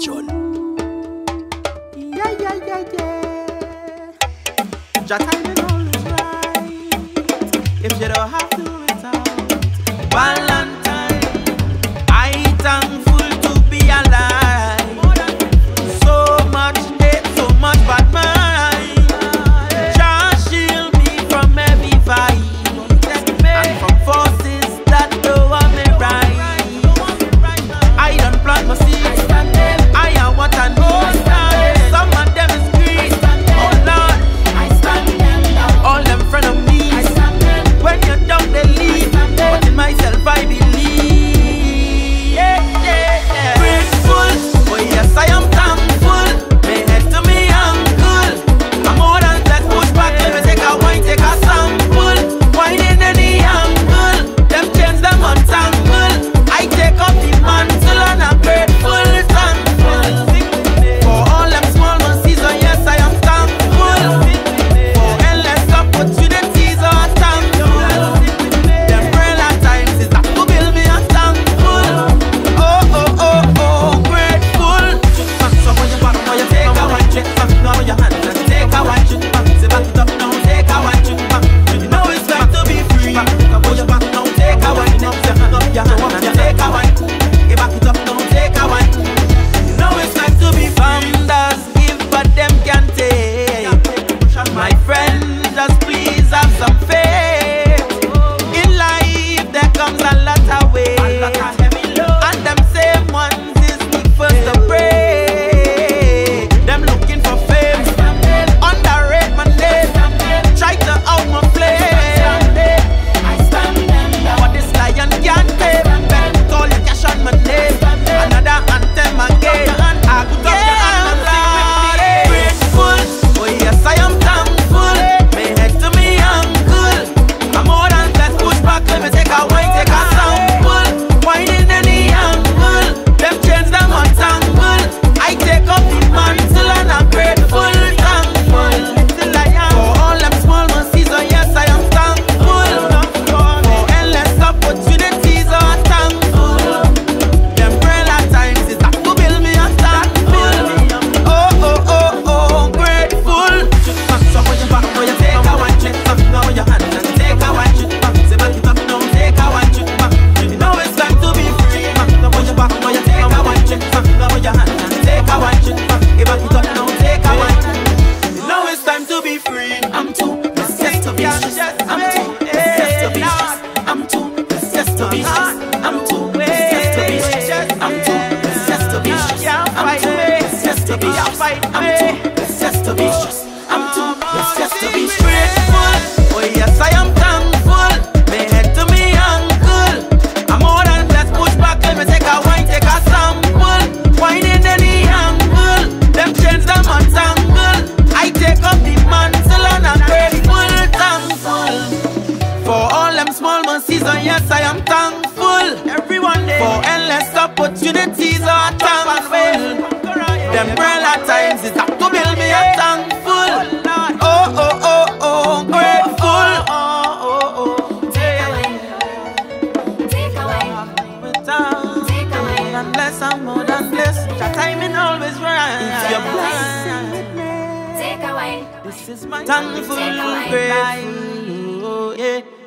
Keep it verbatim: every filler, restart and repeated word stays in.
John. Yeah, yeah, yeah, yeah. Your timing always right. If you don't have to wait out, Valentine, I thankful to be alive. So much hate, so much bad mind. Just shield me from every vibe and from forces that don't want me right. I don't plant my seed. What I know is that some of them is greed. Oh Lord, I stand them down. All them friend of me, I stand them. When you're down they leave, but in myself I believe. Yeah, yeah, yeah. Grateful, oh yes I am thankful. They head to me uncle. I'm more than that push back. Let me take a wine, take a sample. Wine in any angle. Them chains them untangle. I take up the mantle and I'm grateful. This is my thankful, grateful, oh yeah.